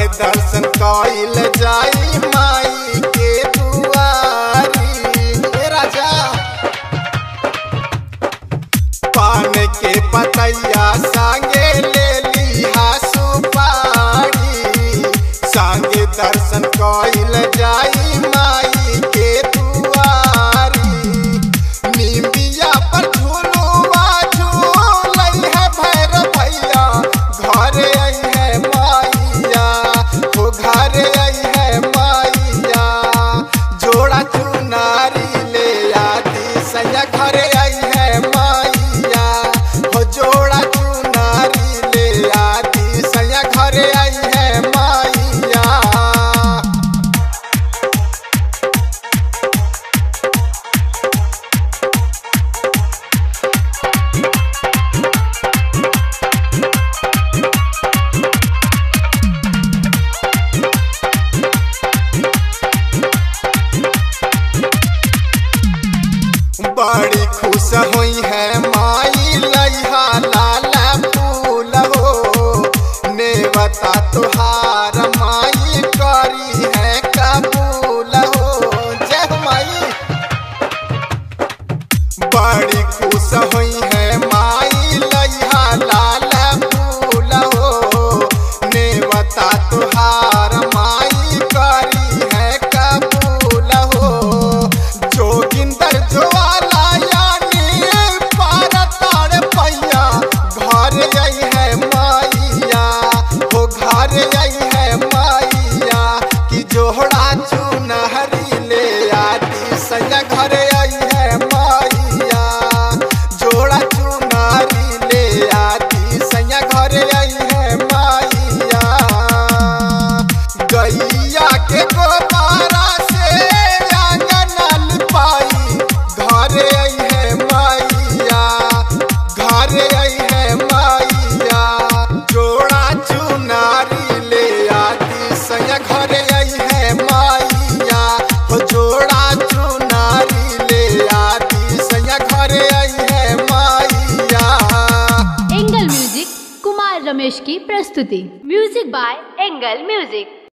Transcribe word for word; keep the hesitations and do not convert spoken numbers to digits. के दर्शन कइल जाई माई के दुआरी। ए राजा पान के पतैया संगे ले लिहा सुपारी, संगे दर्शन कइल जाई माई के दुआरी। निम्बिया पर झूलुआ झूलई है भैरव भैया, घरे आई है माइया, हो घरे आई है माइया। जोड़ा चुनारी ले आती सैया, घरे आई है माइया, हो जोड़ा चुनारी ले आती सैया, घरे आई है माइया। बड़ी खुश हुई है माई लइहा लाला फूल हो, नेवता तुहार माई करी है कबूल हो। जय माई बड़ी खुश हुई है माई लइहा लाला फूल हो, नेवता तुहार माई करी है कबूल हो। जोगिंदर जो घरे आई है माइया, जोड़ा चुनारी ले आती सैया, घरे आई है माइया। गैया के गोबारा से आंगन पाई, घरे आई है माइया, घरे आई है माइया। जोड़ा चुनारी ले आती सैया, घरे आई है माइया, हो जोड़ा एंगल म्यूजिक कुमार रमेश की प्रस्तुति, म्यूजिक बाय एंगल म्यूजिक।